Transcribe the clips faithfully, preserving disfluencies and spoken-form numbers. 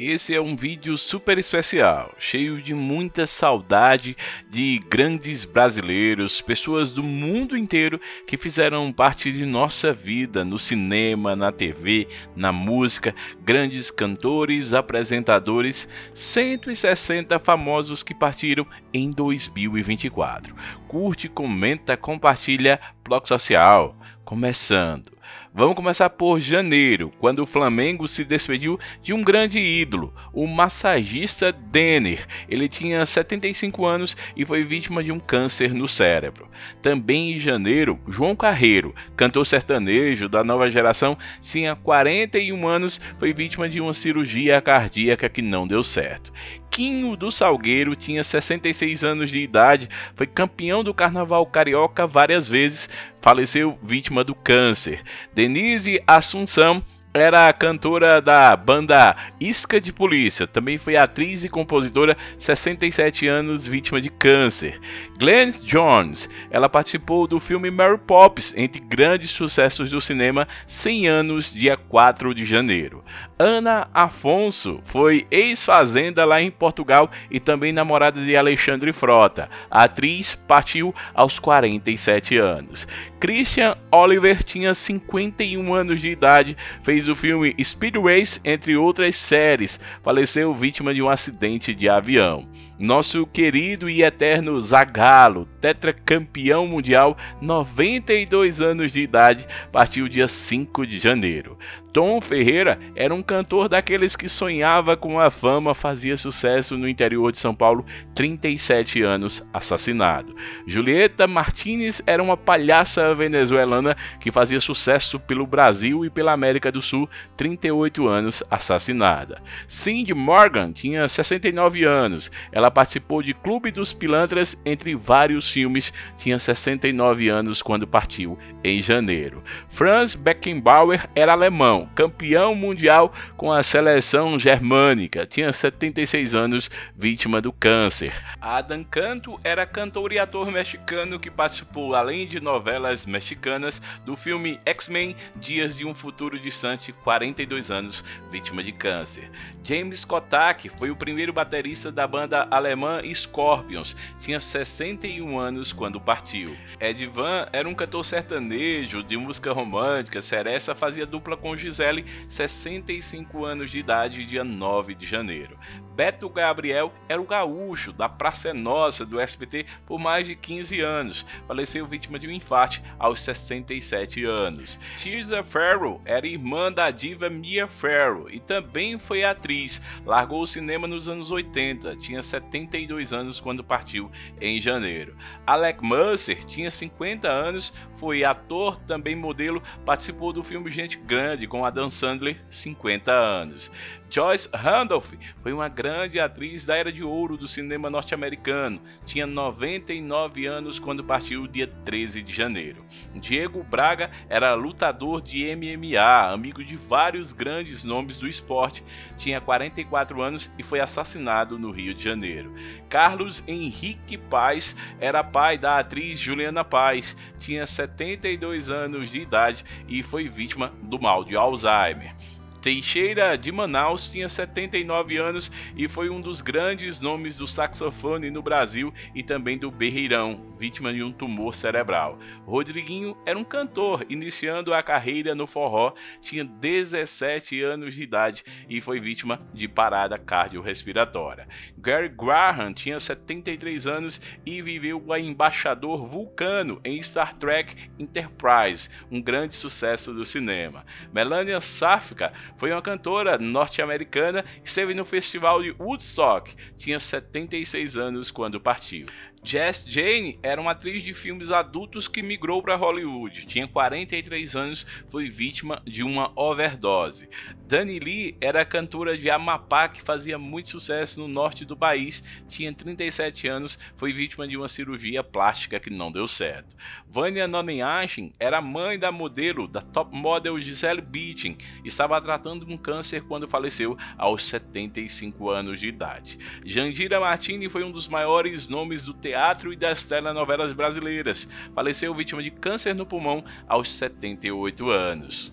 Esse é um vídeo super especial, cheio de muita saudade de grandes brasileiros, pessoas do mundo inteiro que fizeram parte de nossa vida no cinema, na T V, na música, grandes cantores, apresentadores, cento e sessenta famosos que partiram em dois mil e vinte e quatro. Curte, comenta, compartilha, Ploc Social, começando. Vamos começar por janeiro, quando o Flamengo se despediu de um grande ídolo, o massagista Denner. Ele tinha setenta e cinco anos e foi vítima de um câncer no cérebro. Também em janeiro, João Carreiro, cantor sertanejo da nova geração, tinha quarenta e um anos, foi vítima de uma cirurgia cardíaca que não deu certo. Quinho do Salgueiro tinha sessenta e seis anos de idade, foi campeão do Carnaval Carioca várias vezes, faleceu vítima do câncer. Denise Assunção era a cantora da banda Isca de Polícia, também foi atriz e compositora, sessenta e sete anos, vítima de câncer. Glennis Jones, ela participou do filme Mary Poppins, entre grandes sucessos do cinema, cem anos, dia quatro de janeiro. Ana Afonso foi ex-fazenda lá em Portugal e também namorada de Alexandre Frota. A atriz partiu aos quarenta e sete anos. Christian Oliver tinha cinquenta e um anos de idade, fez o filme Speed Race, entre outras séries, faleceu vítima de um acidente de avião. Nosso querido e eterno Zagallo, tetracampeão mundial, noventa e dois anos de idade, partiu dia cinco de janeiro. Tom Ferreira era um cantor daqueles que sonhava com a fama, fazia sucesso no interior de São Paulo, trinta e sete anos, assassinado. Julieta Martínez era uma palhaça venezuelana que fazia sucesso pelo Brasil e pela América do Sul, trinta e oito anos, assassinada. Cindy Morgan tinha sessenta e nove anos, ela participou de Clube dos Pilantras entre vários filmes, tinha sessenta e nove anos quando partiu em janeiro. Franz Beckenbauer era alemão, campeão mundial com a seleção germânica, tinha setenta e seis anos, vítima do câncer. Adam Canto era cantor e ator mexicano que participou, além de novelas mexicanas, do filme X-Men, Dias de um Futuro Distante, quarenta e dois anos, vítima de câncer. James Kotak foi o primeiro baterista da banda alemã Scorpions, tinha sessenta e um anos quando partiu. Edvan era um cantor sertanejo de música romântica, Seressa fazia dupla com Gisele, sessenta e cinco anos de idade, dia nove de janeiro. Beto Gabriel era o gaúcho da Praça é Nossa do S B T por mais de quinze anos, faleceu vítima de um infarte aos sessenta e sete anos. Tirza Farrow era irmã da diva Mia Farrow e também foi atriz, largou o cinema nos anos oitenta, tinha setenta e dois anos quando partiu em janeiro. Alec Mercer tinha cinquenta anos, foi ator, também modelo, participou do filme Gente Grande com Adam Sandler, cinquenta anos. Joyce Randolph foi uma grande atriz da era de ouro do cinema norte-americano, tinha noventa e nove anos quando partiu dia treze de janeiro. Diego Braga era lutador de M M A, amigo de vários grandes nomes do esporte, tinha quarenta e quatro anos e foi assassinado no Rio de Janeiro. Carlos Henrique Paz era pai da atriz Juliana Paz, tinha setenta e dois anos de idade e foi vítima do mal de Alzheimer. Teixeira de Manaus tinha setenta e nove anos e foi um dos grandes nomes do saxofone no Brasil e também do berreirão, vítima de um tumor cerebral. Rodriguinho era um cantor, iniciando a carreira no forró, tinha dezessete anos de idade e foi vítima de parada cardiorrespiratória. Gary Graham tinha setenta e três anos e viveu o embaixador Vulcano em Star Trek Enterprise, um grande sucesso do cinema. Melania Safka foi uma cantora norte-americana, esteve no festival de Woodstock, tinha setenta e seis anos quando partiu. Jess Jane era uma atriz de filmes adultos que migrou para Hollywood, tinha quarenta e três anos, foi vítima de uma overdose. Dani Lee era cantora de Amapá que fazia muito sucesso no norte do país, tinha trinta e sete anos, foi vítima de uma cirurgia plástica que não deu certo. Vânia Nonenachin era mãe da modelo, da top model Gisele Bündchen, estava tratando um câncer quando faleceu aos setenta e cinco anos de idade. Jandira Martini foi um dos maiores nomes do teatro e das telenovelas brasileiras, faleceu vítima de câncer no pulmão aos setenta e oito anos.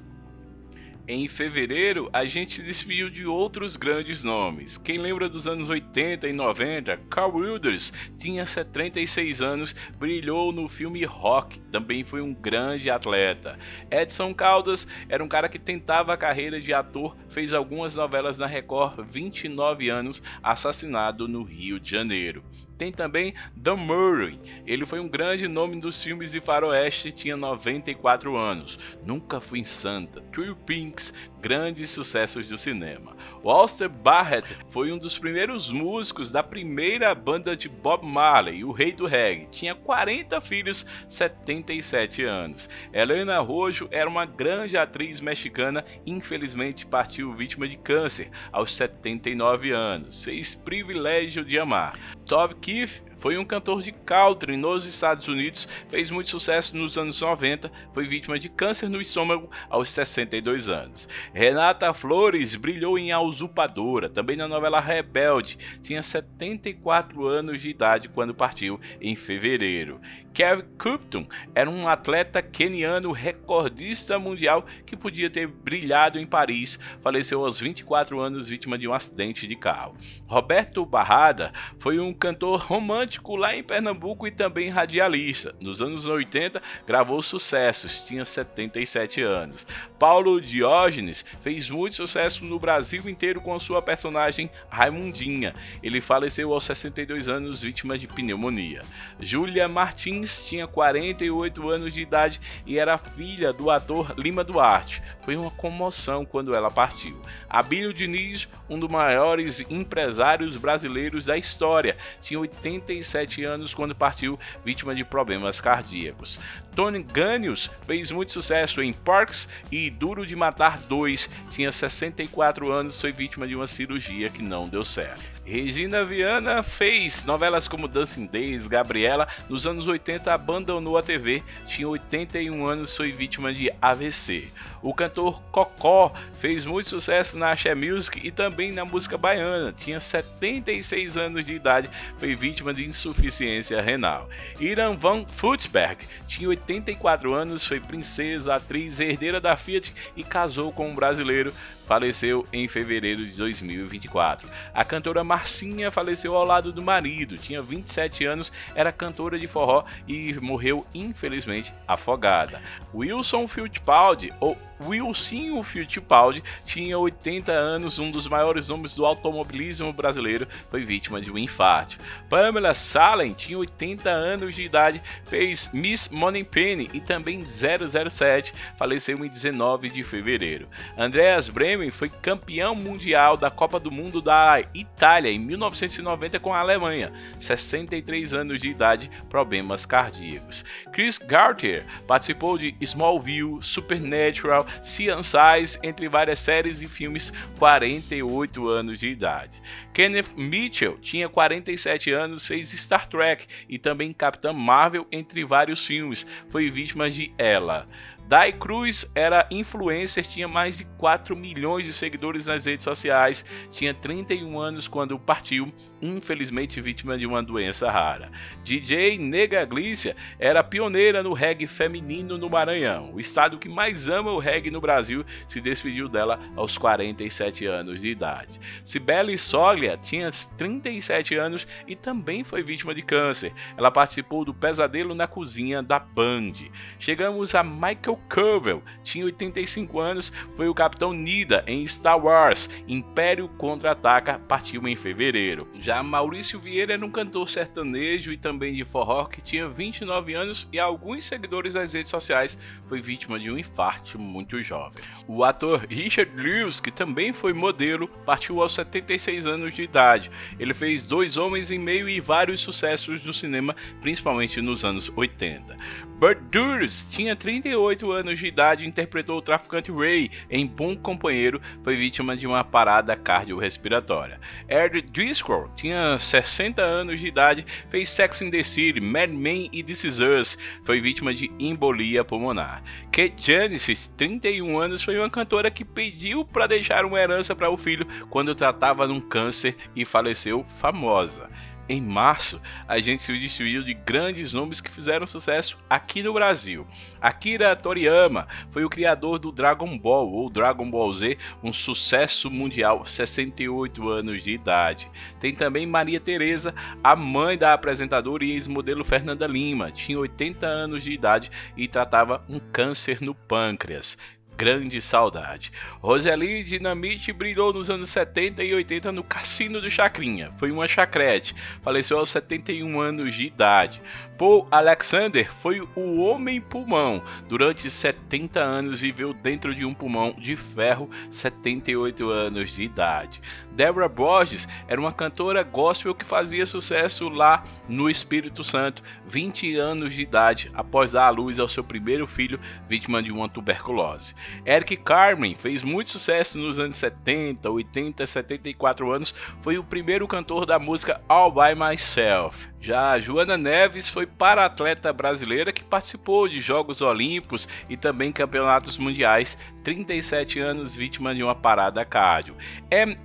Em fevereiro, a gente desviou de outros grandes nomes. Quem lembra dos anos oitenta e noventa, Carl Weathers tinha setenta e seis anos, brilhou no filme Rock, também foi um grande atleta. Edson Caldas era um cara que tentava a carreira de ator, fez algumas novelas na Record, vinte e nove anos, assassinado no Rio de Janeiro. Tem também Dan Murray, ele foi um grande nome dos filmes de faroeste, tinha noventa e quatro anos, Nunca Fui Santa, Twin Peaks, grandes sucessos do cinema. Walter Barrett foi um dos primeiros músicos da primeira banda de Bob Marley, o rei do reggae, tinha quarenta filhos, setenta e sete anos. Helena Rojo era uma grande atriz mexicana, infelizmente partiu vítima de câncer aos setenta e nove anos, fez Privilégio de Amar. Toby Keith foi um cantor de country nos Estados Unidos, fez muito sucesso nos anos noventa, foi vítima de câncer no estômago aos sessenta e dois anos. Renata Flores brilhou em A Usurpadora, também na novela Rebelde, tinha setenta e quatro anos de idade quando partiu em fevereiro. Kevin Cupton era um atleta queniano recordista mundial que podia ter brilhado em Paris, faleceu aos vinte e quatro anos vítima de um acidente de carro. Roberto Barrada foi um cantor romântico lá em Pernambuco e também radialista. Nos anos oitenta gravou sucessos, tinha setenta e sete anos. Paulo Diógenes fez muito sucesso no Brasil inteiro com sua personagem Raimundinha. Ele faleceu aos sessenta e dois anos, vítima de pneumonia. Júlia Martins tinha quarenta e oito anos de idade e era filha do ator Lima Duarte. Foi uma comoção quando ela partiu. Abílio Diniz, um dos maiores empresários brasileiros da história, tinha oitenta e sete anos quando partiu, vítima de problemas cardíacos. Tony Ganius fez muito sucesso em Parks e Duro de Matar dois, tinha sessenta e quatro anos, foi vítima de uma cirurgia que não deu certo. Regina Viana fez novelas como Dancing Days, Gabriela, nos anos oitenta abandonou a T V, tinha oitenta e um anos, foi vítima de A V C. O cantor Cocó fez muito sucesso na Axé Music e também na música baiana, tinha setenta e seis anos de idade, foi vítima de insuficiência renal. Iran Van Futsberg tinha oitenta e quatro anos, foi princesa, atriz, herdeira da Fiat e casou com um brasileiro, faleceu em fevereiro de dois mil e vinte e quatro. A cantora Marcinha faleceu ao lado do marido, tinha vinte e sete anos, era cantora de forró e morreu infelizmente afogada. Wilson Fittipaldi, ou Wilsinho Fittipaldi, tinha oitenta anos, um dos maiores nomes do automobilismo brasileiro, foi vítima de um infarte. Pamela Salem tinha oitenta anos de idade, fez Miss Moneypenny e também zero zero sete, faleceu em dezenove de fevereiro. Andreas Bremen foi campeão mundial da Copa do Mundo da Itália em mil novecentos e noventa com a Alemanha, sessenta e três anos de idade, problemas cardíacos. Chris Gardner participou de Smallville, Supernatural, Sean Size, entre várias séries e filmes, quarenta e oito anos de idade. Kenneth Mitchell tinha quarenta e sete anos, fez Star Trek e também Capitã Marvel, entre vários filmes, foi vítima de ela. Dai Cruz era influencer, tinha mais de quatro milhões de seguidores nas redes sociais, tinha trinta e um anos quando partiu, infelizmente vítima de uma doença rara. D J Nega Glícia era pioneira no reggae feminino no Maranhão, o estado que mais ama o reggae no Brasil, se despediu dela aos quarenta e sete anos de idade. Cibele Soglia tinha trinta e sete anos e também foi vítima de câncer, ela participou do Pesadelo na Cozinha da Band. Chegamos a Michael Curville, tinha oitenta e cinco anos, foi o Capitão Nida em Star Wars, Império Contra-Ataca, partiu em fevereiro. Já Maurício Vieira era um cantor sertanejo e também de forró que tinha vinte e nove anos e alguns seguidores nas redes sociais, foi vítima de um infarto muito jovem. O ator Richard Lewis, que também foi modelo, partiu aos setenta e seis anos de idade. Ele fez Dois Homens e Meio e vários sucessos do cinema, principalmente nos anos oitenta. Burt Durst tinha trinta e oito anos de idade, interpretou o traficante Ray em Bom Companheiro, foi vítima de uma parada cardiorrespiratória. Erd Driscoll tinha sessenta anos de idade, fez Sex and the City, Mad Men e This Is Us, foi vítima de embolia pulmonar. Kate Janis, trinta e um anos, foi uma cantora que pediu para deixar uma herança para o filho quando tratava de um câncer e faleceu famosa. Em março, a gente se destruiu de grandes nomes que fizeram sucesso aqui no Brasil. Akira Toriyama foi o criador do Dragon Ball, ou Dragon Ball Z, um sucesso mundial, sessenta e oito anos de idade. Tem também Maria Tereza, a mãe da apresentadora e ex-modelo Fernanda Lima, tinha oitenta anos de idade e tratava um câncer no pâncreas. Grande saudade. Roseli Dinamite brilhou nos anos setenta e oitenta no Cassino do Chacrinha. Foi uma chacrete. Faleceu aos setenta e um anos de idade. Paul Alexander foi o homem pulmão. Durante setenta anos viveu dentro de um pulmão de ferro, setenta e oito anos de idade. Deborah Borges era uma cantora gospel que fazia sucesso lá no Espírito Santo, vinte anos de idade, após dar à luz ao seu primeiro filho, vítima de uma tuberculose. Eric Carmen fez muito sucesso nos anos setenta, oitenta, setenta e quatro anos, foi o primeiro cantor da música All By Myself. Já Joana Neves foi para-atleta brasileira que participou de Jogos Olímpicos e também campeonatos mundiais, trinta e sete anos, vítima de uma parada cardio.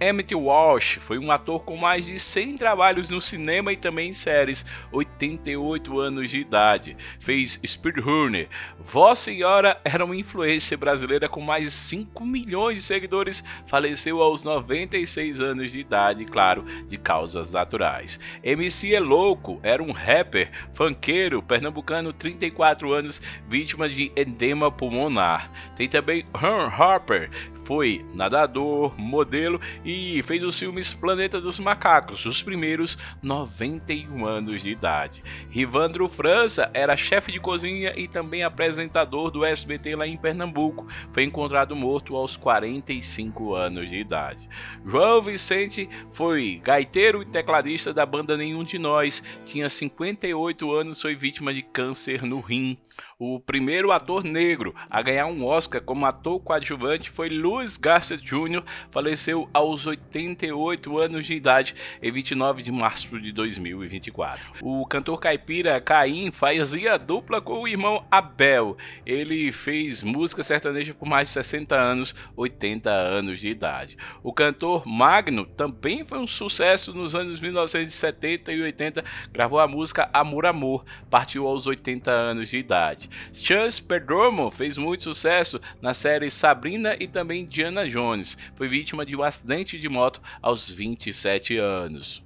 Emmett Walsh foi um ator com mais de cem trabalhos no cinema e também em séries, oitenta e oito anos de idade, fez Speedrunner. Vossa Senhora era uma influencer brasileira com mais de cinco milhões de seguidores, faleceu aos noventa e seis anos de idade, claro, de causas naturais. M C é louco, era um rapper, funkeiro, pernambucano, trinta e quatro anos, vítima de edema pulmonar. Tem também Ron Harper, foi nadador, modelo e fez os filmes Planeta dos Macacos, os primeiros, noventa e um anos de idade. Rivandro França era chefe de cozinha e também apresentador do S B T lá em Pernambuco, foi encontrado morto aos quarenta e cinco anos de idade. João Vicente foi gaiteiro e tecladista da banda Nenhum de Nós, tinha cinquenta e oito anos, foi vítima de câncer no rim. O primeiro ator negro a ganhar um Oscar como ator coadjuvante foi Louis Gossett Júnior, faleceu aos oitenta e oito anos de idade em vinte e nove de março de dois mil e vinte e quatro. O cantor caipira Caim fazia dupla com o irmão Abel. Ele fez música sertaneja por mais de sessenta anos, oitenta anos de idade. O cantor Magno também foi um sucesso nos anos mil novecentos e setenta e oitenta, gravou a música Amor Amor, partiu aos oitenta anos de idade. Chance Perdomo fez muito sucesso na série Sabrina e também Diana Jones. Foi vítima de um acidente de moto aos vinte e sete anos.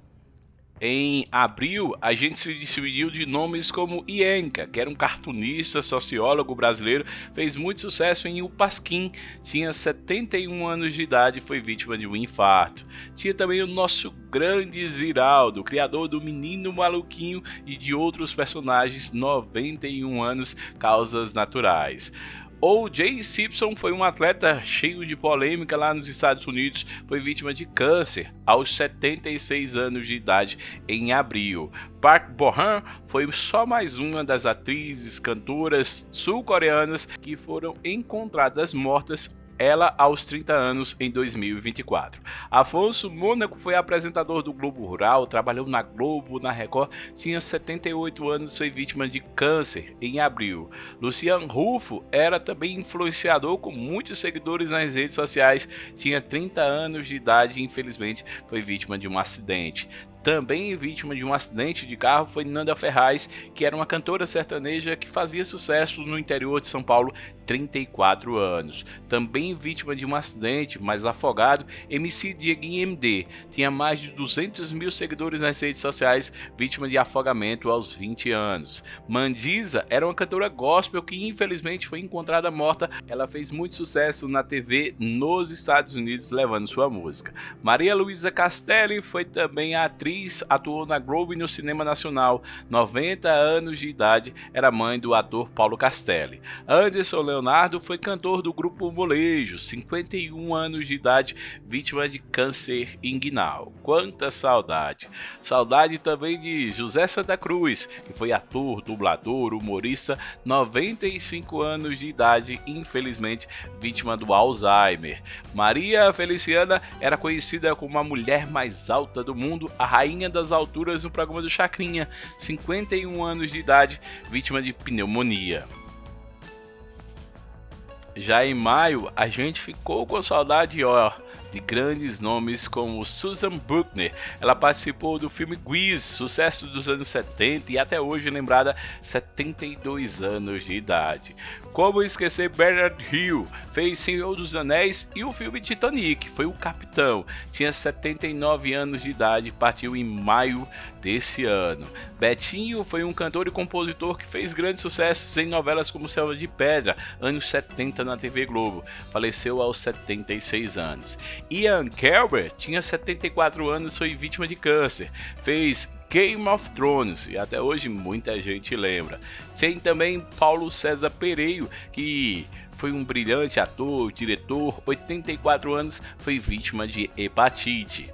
Em abril, a gente se despediu de nomes como Ienka, que era um cartunista, sociólogo brasileiro, fez muito sucesso em Upasquim, tinha setenta e um anos de idade e foi vítima de um infarto. Tinha também o nosso grande Ziraldo, criador do Menino Maluquinho e de outros personagens, noventa e um anos, causas naturais. O J Simpson foi um atleta cheio de polêmica lá nos Estados Unidos, foi vítima de câncer aos setenta e seis anos de idade em abril. Park Bo-hum foi só mais uma das atrizes, cantoras sul-coreanas que foram encontradas mortas, ela aos trinta anos em dois mil e vinte e quatro. Afonso Mônaco foi apresentador do Globo Rural, trabalhou na Globo, na Record, tinha setenta e oito anos, foi vítima de câncer em abril. Luciano Rufo era também influenciador com muitos seguidores nas redes sociais, tinha trinta anos de idade e infelizmente foi vítima de um acidente. Também vítima de um acidente de carro foi Nanda Ferraz, que era uma cantora sertaneja que fazia sucesso no interior de São Paulo, trinta e quatro anos. Também vítima de um acidente, mas afogado, M C Dieguinho M D. Tinha mais de duzentos mil seguidores nas redes sociais, vítima de afogamento aos vinte anos. Mandisa era uma cantora gospel que infelizmente foi encontrada morta. Ela fez muito sucesso na T V nos Estados Unidos, levando sua música. Maria Luísa Castelli foi também a atriz, atuou na Globo e no cinema nacional, noventa anos de idade, era mãe do ator Paulo Castelli. Anderson Leonardo foi cantor do grupo Molejo, cinquenta e um anos de idade, vítima de câncer inguinal. Quanta saudade! Saudade também de José Santa Cruz, que foi ator, dublador, humorista, noventa e cinco anos de idade, infelizmente vítima do Alzheimer. Maria Feliciana era conhecida como a mulher mais alta do mundo, a rainha Rainha das alturas no programa do Chacrinha, cinquenta e um anos de idade, vítima de pneumonia. Já em maio, a gente ficou com saudade, ó, de grandes nomes como Susan Buckner. Ela participou do filme Grease, sucesso dos anos setenta e até hoje lembrada setenta e dois anos de idade. Como esquecer Bernard Hill, fez Senhor dos Anéis e o filme Titanic, foi o capitão, tinha setenta e nove anos de idade, partiu em maio desse ano. Betinho foi um cantor e compositor que fez grandes sucessos em novelas como Selva de Pedra, anos setenta na T V Globo, faleceu aos setenta e seis anos. Ian Kelber tinha setenta e quatro anos e foi vítima de câncer, fez Game of Thrones e até hoje muita gente lembra. Tem também Paulo César Pereio, que foi um brilhante ator, diretor, oitenta e quatro anos, foi vítima de hepatite.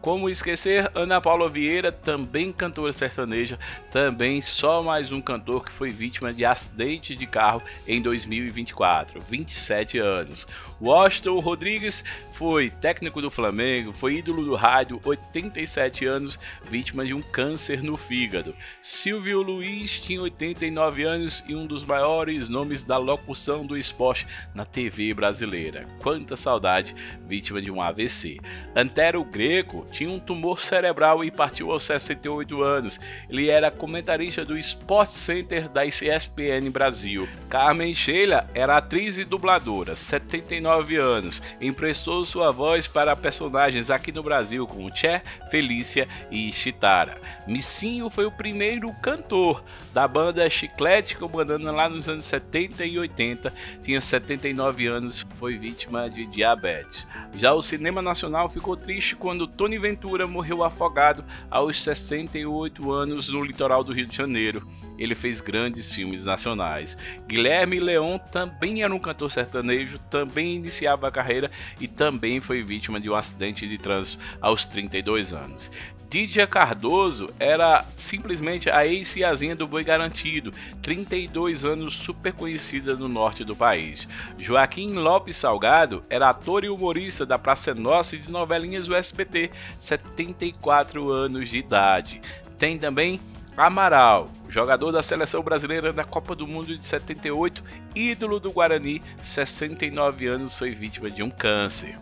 Como esquecer Ana Paula Vieira, também cantora sertaneja, também só mais um cantor que foi vítima de acidente de carro em dois mil e vinte e quatro, vinte e sete anos. Washington Rodrigues foi técnico do Flamengo, foi ídolo do rádio, oitenta e sete anos, vítima de um câncer no fígado. Silvio Luiz tinha oitenta e nove anos e um dos maiores nomes da locução do esporte na T V brasileira. Quanta saudade, vítima de um A V C. Antero Greco tinha um tumor cerebral e partiu aos sessenta e oito anos. Ele era comentarista do Sport Center da C S P N Brasil. Carmen Sheila era atriz e dubladora, setenta e nove anos. Emprestou sua voz para personagens aqui no Brasil como Cher, Felícia e Chitara. Missinho foi o primeiro cantor da banda Chiclete comandando lá nos anos setenta e oitenta. Tinha setenta e nove anos, foi vítima de diabetes. Já o cinema nacional ficou triste quando Tony Ventura morreu afogado aos sessenta e oito anos no litoral do Rio de Janeiro. Ele fez grandes filmes nacionais. Guilherme Leon também era um cantor sertanejo, também iniciava a carreira e também foi vítima de um acidente de trânsito aos trinta e dois anos. Dídia Cardoso era simplesmente a ex-ciazinha do Boi Garantido, trinta e dois anos, super conhecida no norte do país. Joaquim Lopes Salgado era ator e humorista da Praça Nossa e de novelinhas do S B T, setenta e quatro anos de idade. Tem também Amaral, jogador da seleção brasileira na Copa do Mundo de setenta e oito, ídolo do Guarani, sessenta e nove anos, foi vítima de um câncer.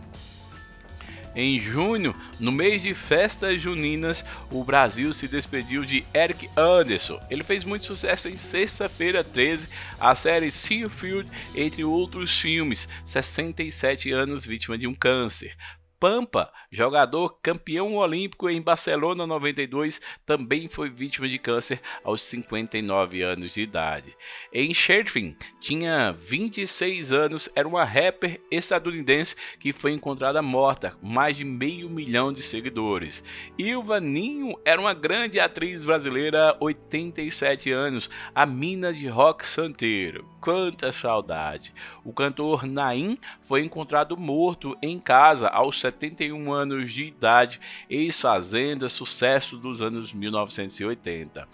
Em junho, no mês de festas juninas, o Brasil se despediu de Eric Anderson. Ele fez muito sucesso em Sexta-feira treze, a série Seinfeld, entre outros filmes, sessenta e sete anos, vítima de um câncer. Pampa, jogador campeão olímpico em Barcelona noventa e dois, também foi vítima de câncer aos cinquenta e nove anos de idade. Em Sherfin, tinha vinte e seis anos, era uma rapper estadunidense que foi encontrada morta, mais de meio milhão de seguidores. Ilva Ninho era uma grande atriz brasileira, oitenta e sete anos, a mina de rock santeiro. Quanta saudade! O cantor Naim foi encontrado morto em casa aos setenta e um anos de idade, ex-fazenda, sucesso dos anos mil novecentos e oitenta.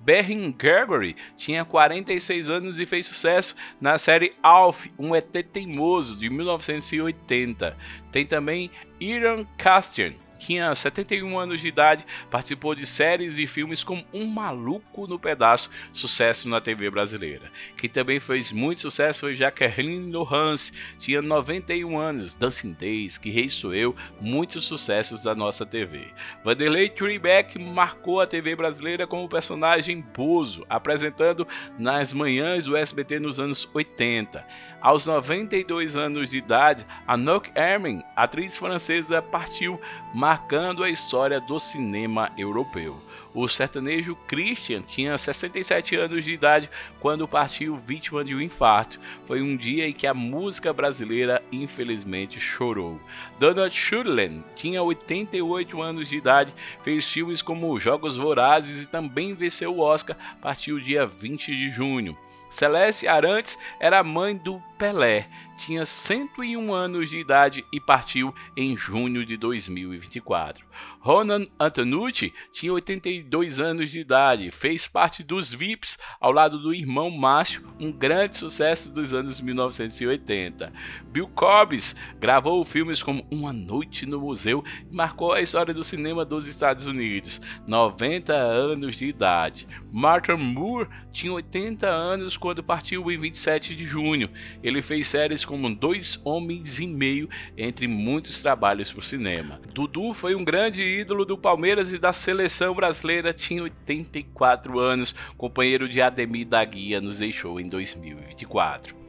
Berrin Gregory tinha quarenta e seis anos e fez sucesso na série Alf, um E T teimoso, de mil novecentos e oitenta. Tem também Ian Castian, tinha setenta e um anos de idade, participou de séries e filmes como Um Maluco no Pedaço, sucesso na T V brasileira. Quem também fez muito sucesso foi Jaqueline Lohans, tinha noventa e um anos, Dancindez, Que Rei Sou Eu, muitos sucessos da nossa T V. Vanderlei Tribeck marcou a T V brasileira como personagem Bozo, apresentando nas manhãs do S B T nos anos oitenta. Aos noventa e dois anos de idade, Anouk Herman, atriz francesa, partiu, marcando a história do cinema europeu. O sertanejo Christian tinha sessenta e sete anos de idade quando partiu vítima de um infarto. Foi um dia em que a música brasileira infelizmente chorou. Donald Sutherland tinha oitenta e oito anos de idade, fez filmes como Jogos Vorazes e também venceu o Oscar, partiu dia vinte de junho. Celeste Arantes era a mãe do Pelé, tinha cento e um anos de idade e partiu em junho de dois mil e vinte e quatro. Ronan Antonucci tinha oitenta e dois anos de idade, fez parte dos V I Ps ao lado do irmão Márcio, um grande sucesso dos anos mil novecentos e oitenta. Bill Cobbs gravou filmes como Uma Noite no Museu e marcou a história do cinema dos Estados Unidos, noventa anos de idade. Martin Moore tinha oitenta anos quando partiu em vinte e sete de junho. Ele Ele fez séries como Dois Homens e Meio, entre muitos trabalhos para o cinema. Dudu foi um grande ídolo do Palmeiras e da seleção brasileira, tinha oitenta e quatro anos, companheiro de Ademir da Guia, nos deixou em dois mil e vinte e quatro.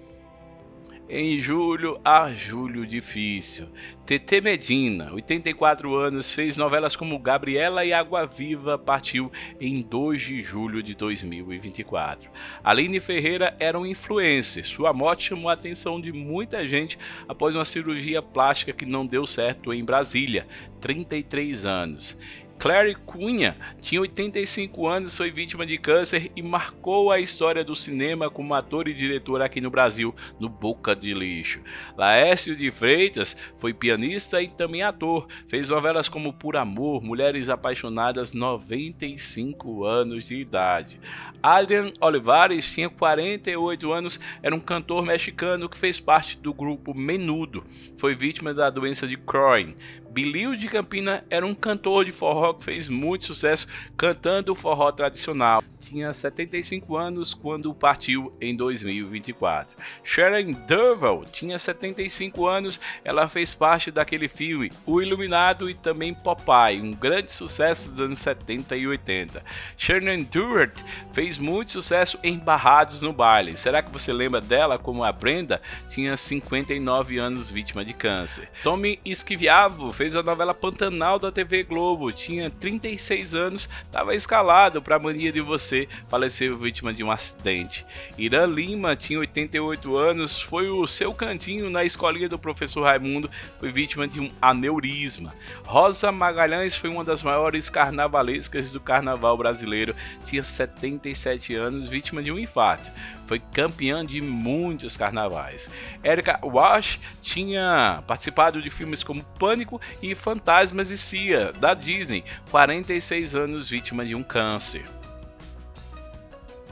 Em julho, a Julho Difícil. Tetê Medina, oitenta e quatro anos, fez novelas como Gabriela e Água Viva, partiu em dois de julho de dois mil e vinte e quatro. Aline Ferreira era um influencer. Sua morte chamou a atenção de muita gente após uma cirurgia plástica que não deu certo em Brasília, trinta e três anos. Clary Cunha tinha oitenta e cinco anos, foi vítima de câncer e marcou a história do cinema como ator e diretor aqui no Brasil, no Boca de Lixo. Laércio de Freitas foi pianista e também ator, fez novelas como Por Amor, Mulheres Apaixonadas, noventa e cinco anos de idade. Adrian Olivares tinha quarenta e oito anos, era um cantor mexicano que fez parte do grupo Menudo, foi vítima da doença de Crohn. Bilio de Campina era um cantor de forró que fez muito sucesso cantando o forró tradicional. Tinha setenta e cinco anos quando partiu em dois mil e vinte e quatro. Sharon Durval tinha setenta e cinco anos, ela fez parte daquele filme O Iluminado e também Popeye, um grande sucesso dos anos setenta e oitenta. Sharon Durval fez muito sucesso em Barrados no Baile. Será que você lembra dela como a Brenda? Tinha cinquenta e nove anos, vítima de câncer. Tommy Esquiviavo fez a novela Pantanal da T V Globo, tinha trinta e seis anos, estava escalado para Mania de Você, faleceu vítima de um acidente. Ira Lima tinha oitenta e oito anos, foi o seu cantinho na escolinha do professor Raimundo, foi vítima de um aneurisma. Rosa Magalhães foi uma das maiores carnavalescas do carnaval brasileiro, tinha setenta e sete anos, vítima de um infarto, foi campeã de muitos carnavais. Erica Walsh tinha participado de filmes como Pânico e Fantasmas e Cia, da Disney, quarenta e seis anos, vítima de um câncer.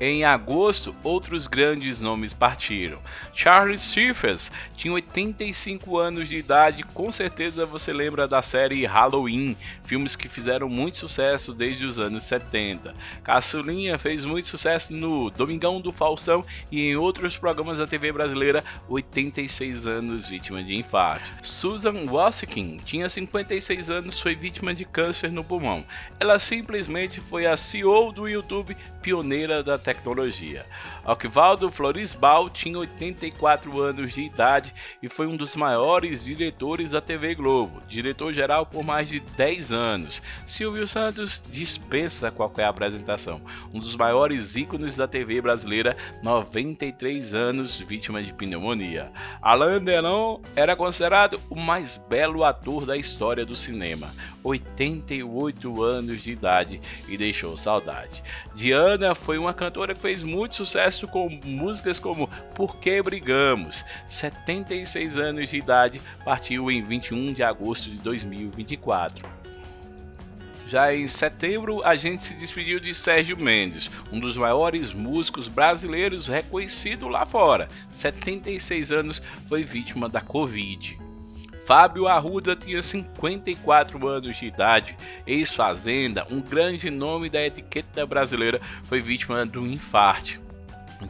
Em agosto, outros grandes nomes partiram. Charlie Sheen tinha oitenta e cinco anos de idade, com certeza você lembra da série Halloween, filmes que fizeram muito sucesso desde os anos setenta. Caçulinha fez muito sucesso no Domingão do Faustão e em outros programas da T V brasileira, oitenta e seis anos, vítima de infarto. Susan Wojcicki tinha cinquenta e seis anos, foi vítima de câncer no pulmão. Ela simplesmente foi a C E O do YouTube, pioneira da tecnologia. tecnologia. Oquivaldo Florisbal tinha oitenta e quatro anos de idade e foi um dos maiores diretores da T V Globo, diretor-geral por mais de dez anos. Silvio Santos dispensa qualquer apresentação, um dos maiores ícones da T V brasileira, noventa e três anos, vítima de pneumonia. Alain Delon era considerado o mais belo ator da história do cinema, oitenta e oito anos de idade e deixou saudade. Diana foi uma cantora que fez muito sucesso com músicas como Por Que Brigamos, setenta e seis anos de idade, partiu em vinte e um de agosto de dois mil e vinte e quatro. Já em setembro, a gente se despediu de Sérgio Mendes, um dos maiores músicos brasileiros reconhecido lá fora, setenta e seis anos, foi vítima da Covid. Fábio Arruda tinha cinquenta e quatro anos de idade, ex-fazenda, um grande nome da etiqueta brasileira, foi vítima de um infarto.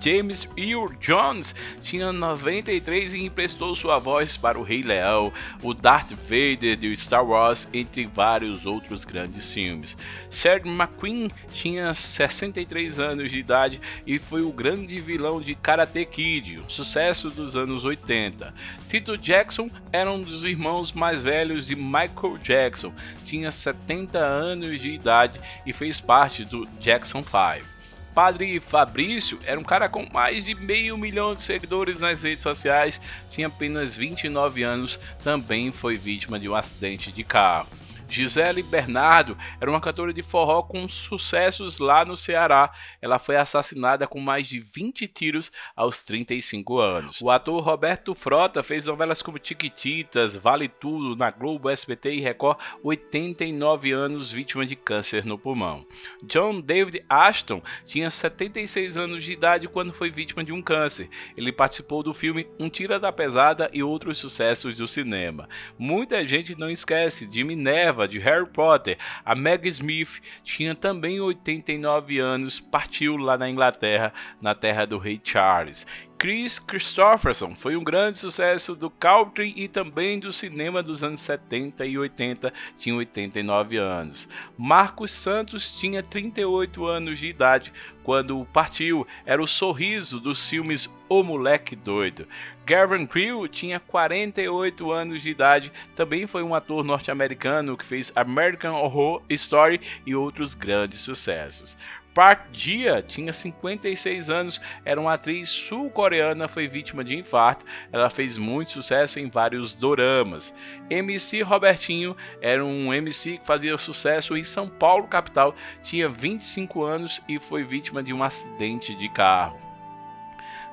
James Earl Jones tinha noventa e três e emprestou sua voz para o Rei Leão, o Darth Vader de Star Wars, entre vários outros grandes filmes. Seth MacFarlane tinha sessenta e três anos de idade e foi o grande vilão de Karate Kid, um sucesso dos anos oitenta. Tito Jackson era um dos irmãos mais velhos de Michael Jackson, tinha setenta anos de idade e fez parte do Jackson five. Padre Fabrício era um cara com mais de meio milhão de seguidores nas redes sociais, tinha apenas vinte e nove anos, também foi vítima de um acidente de carro. Gisele Bernardo era uma cantora de forró com sucessos lá no Ceará. Ela foi assassinada com mais de vinte tiros aos trinta e cinco anos. O ator Roberto Frota fez novelas como Tiquititas, Vale Tudo, na Globo, S B T e Record, oitenta e nove anos, vítima de câncer no pulmão. John David Ashton tinha setenta e seis anos de idade quando foi vítima de um câncer. Ele participou do filme Um Tira da Pesada e outros sucessos do cinema. Muita gente não esquece de Minerva, de Harry Potter. A Meg Smith tinha também oitenta e nove anos, partiu lá na Inglaterra, na terra do Rei Charles. Chris Christopherson foi um grande sucesso do country e também do cinema dos anos setenta e oitenta, tinha oitenta e nove anos. Marcos Santos tinha trinta e oito anos de idade quando partiu, era o sorriso dos filmes O Moleque Doido. Gavin Creel tinha quarenta e oito anos de idade, também foi um ator norte-americano que fez American Horror Story e outros grandes sucessos. Park Ji-hyeon tinha cinquenta e seis anos, era uma atriz sul-coreana, foi vítima de infarto, ela fez muito sucesso em vários doramas. M C Robertinho era um M C que fazia sucesso em São Paulo, capital, tinha vinte e cinco anos e foi vítima de um acidente de carro.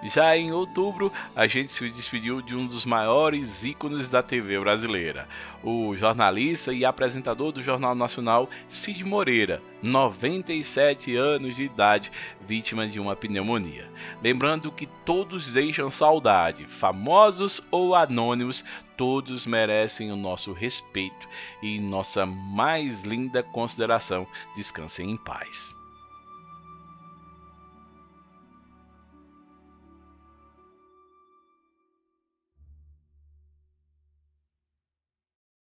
Já em outubro, a gente se despediu de um dos maiores ícones da T V brasileira, o jornalista e apresentador do Jornal Nacional Cid Moreira, noventa e sete anos de idade, vítima de uma pneumonia. Lembrando que todos deixam saudade, famosos ou anônimos, todos merecem o nosso respeito e nossa mais linda consideração. Descansem em paz.